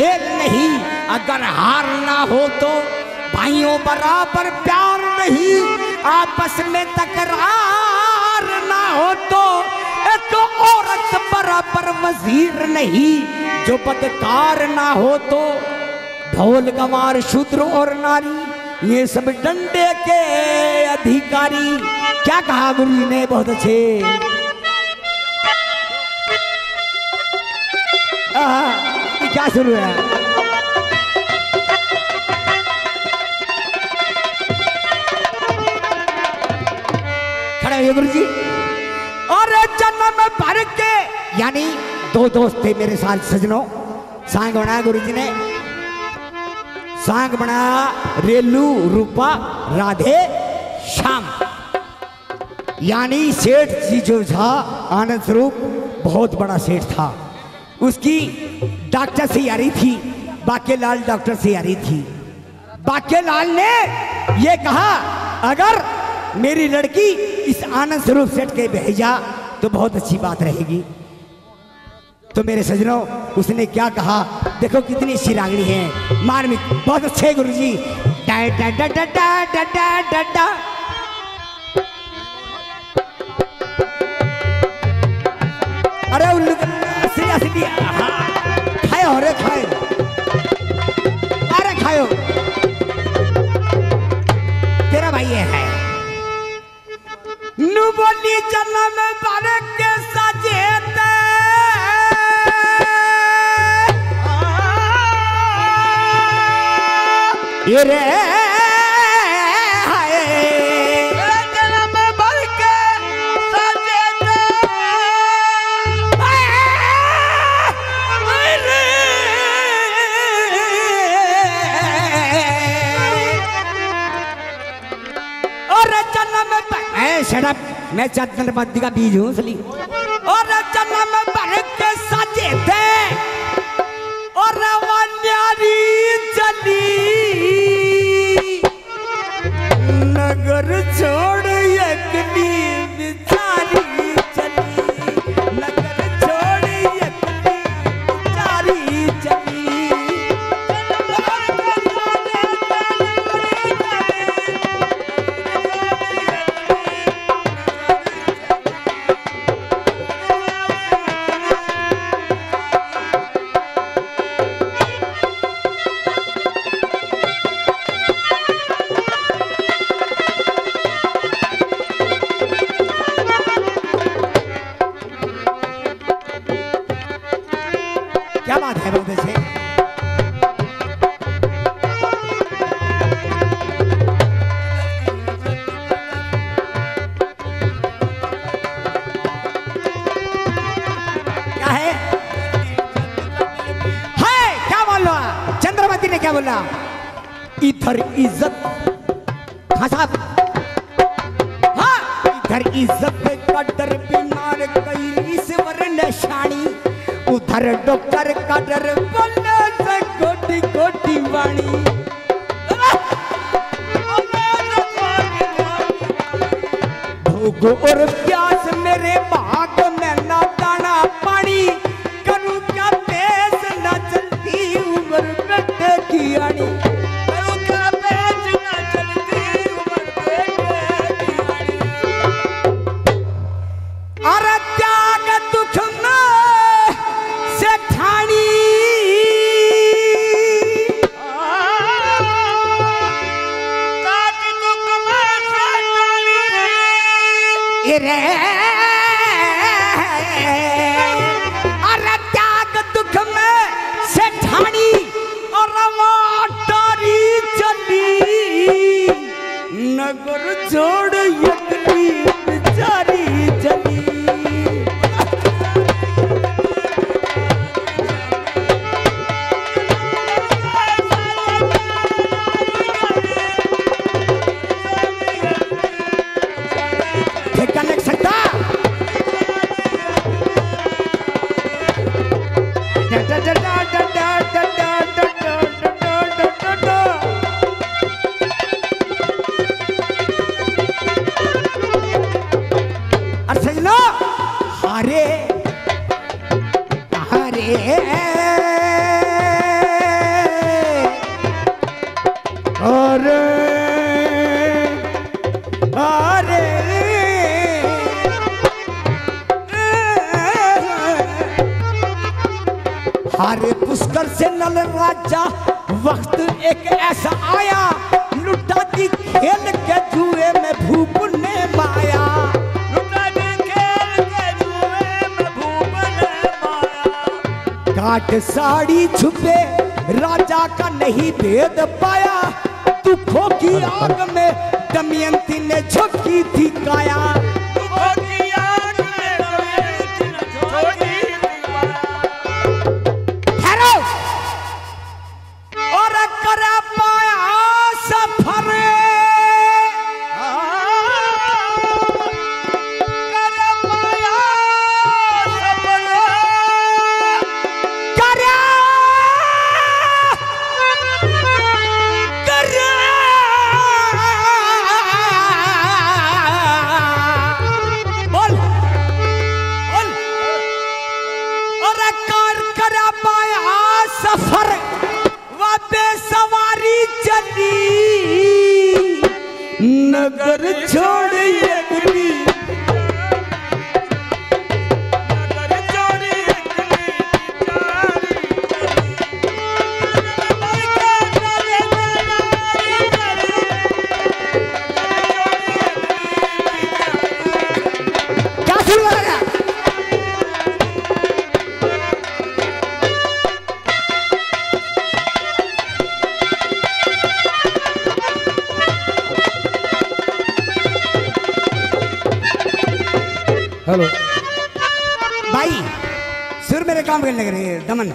खेल नहीं, अगर हारना हो तो भाइयों बराबर प्यार नहीं, आपस में तकरार ना हो तो औरत बराबर वजीर नहीं, जो बदकार ना हो तो ढोल गंवार शूद्र और नारी, ये सब डंडे के अधिकारी। क्या कहा गुरु ने? बहुत अच्छे। क्या शुरू है? खड़े हो गुरु जी। और जन्म भर के यानी दो दोस्त थे मेरे साथ सजनों, सांग बनाया गुरु जी ने, सांग बनाया रेलू रूपा राधे श्याम, यानी सेठ जी जो था आनंद स्वरूप बहुत बड़ा सेठ था, उसकी डॉक्टर से यारी थी, बाकेलाल डॉक्टर से यारी थी। बाकेलाल ने ये कहा अगर मेरी लड़की इस आनंद स्वरूप सेठ के भेजा तो बहुत अच्छी बात रहेगी। तो मेरे सजनों उसने क्या कहा, देखो कितनी शिरांगड़ी है मार्मिक, बहुत अच्छे गुरुजी। अरे खायो रे खायो, अरे खायो तेरा भाई है। नु बोली जन्म बालक के साजेत ये रे मैं चंद्रमती का बीज हूँ सली। और जन्म भर के साजे थे और न्यारी चली नगर छोड़ अकेली बिचारी चली, नगर छोड़ अकेली बिचारी चली। इधर इज्जत, हाँ साहब, हाँ इधर इज्जत का डर, बीमार कई ईश्वर निशानी, उधर डॉक्टर का डर, बोला कोटि कोटि वाणी। भूख और प्यास मेरे भाग में ना दाना पानी, करूं क्या पेश ना चलती उम्र बेटे की आनी। हरे हरे अरे पुष्कर से नल राजा वक्त एक ऐसा आया, लुटा दी खेल के जुए में भूप ने माया। लुटा दी खेल के जुए में भूप ने माया। काट साड़ी छुपे राजा का नहीं भेद पाया, दुखों की आग में दमयंती ने झोंकी थी काया। नगर छोड अकेली, नगर छोड अकेली चाली बिचारी। क्या सुन रहा है? हेलो भाई, सुर मेरे काम करने लग रहे हैं। दमन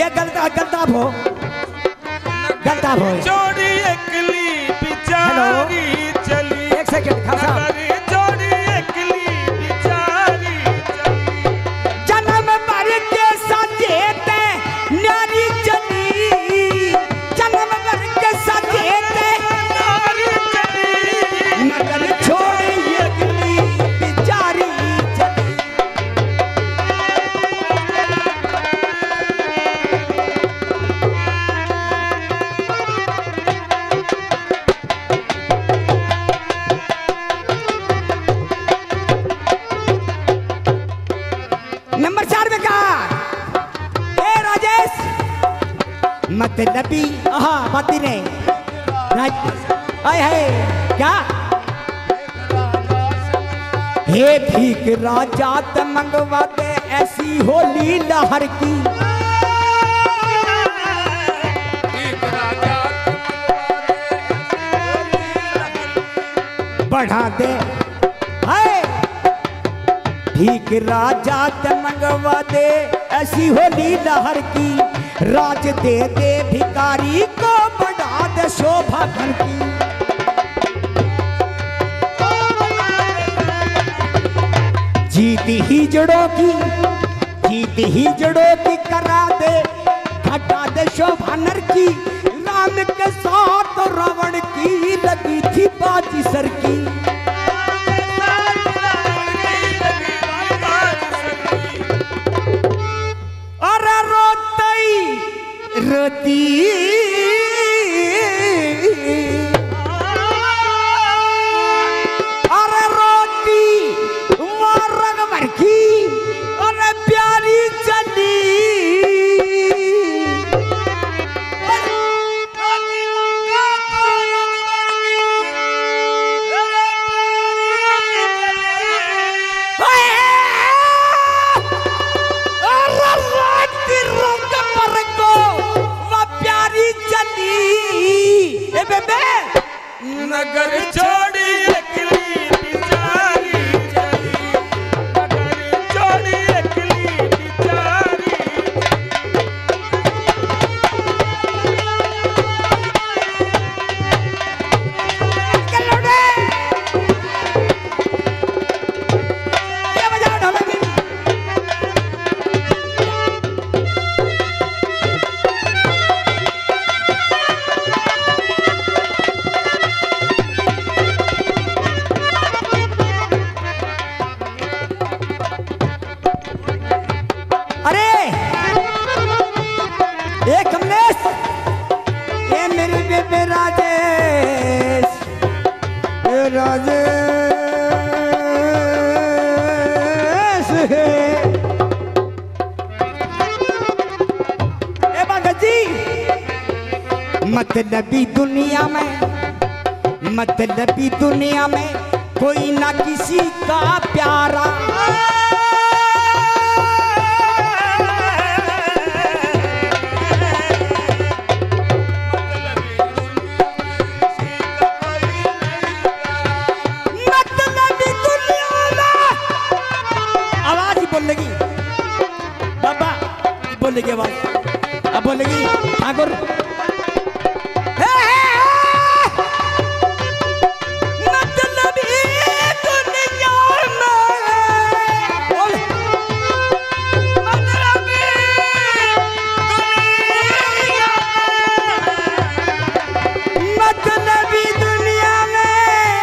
ये गलता हो छोड़ी अकेली बिचारी चली। एक सेकंड खासा छोड़ी अकेली बिचारी चली, जन्म भर के साथे ते नारी चली, जन्म भर के साथे ते नारी चली। नगर छोड़ मतलबी बाती ने आए है क्या? हे भीख राजा त मंगवा दे ऐसी होली लहर की, बढ़ा दे हाय। भीख राजा त मंगवा दे ऐसी होली लहर की, राज दे दे भिखारी को बढ़ा दे शोभा घर की। जीत ही जड़ों की करा दे घटा दे शोभा नर की, राम के साथ रावण की लगी थी बाजी सर की। अरे रोती वो रंगवर की, अरे प्यारी चली नगर छोड अकेली बिचारी चली, नगर छोड अकेली बिचारी। ये बजा ढोल की। राजेश मतलबी दुनिया में कोई ना किसी का प्यारा, बोलेगी आवाज, अब बोलेगी ठाकुर। मतलब दुनिया में,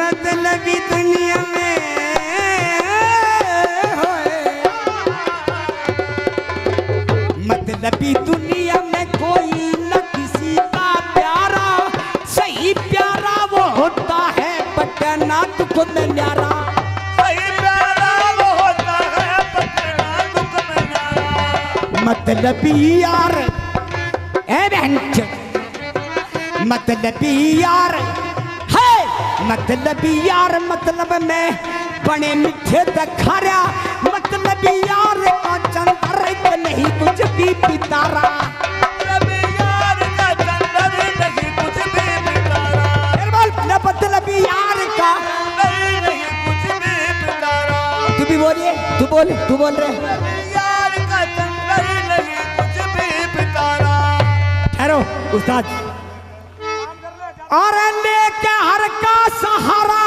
मतलब दुनिया में, मतलब दुनिया में, मतलब दुनिया में नबी दुनिया में कोई न किसी का प्यारा। सही प्यारा वो होता है पटना दुख में न्यारा, सही प्यारा वो होता है पटना दुख में न्यारा। मतलबी यार है बहनच, मतलबी यार है, मतलबी यार मतलब में बने मिठे दखारा। मतलबी यार का चंदर नहीं कुछ भी पितारा, मतलबी यार का चंदर नहीं कुछ भी पितारा। मतलबी यार का नहीं कुछ भी पितारा। तू भी बोलिए, तू बोल रहे। मतलबी यार का चंदर नहीं कुछ भी पितारा। ठहरो उस्ताद, और लेके हर का सहारा,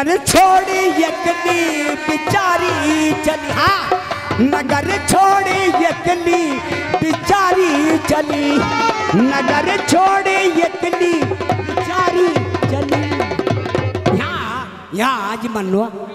नगर छोड अकेली चाली बिचारी, नगर छोड अकेली बिचारी चली। हाँ, नगर छोड अकेली बिचारी चली, नगर छोड़ अकेली बिचारी चली। यहाँ आज मन हुआ।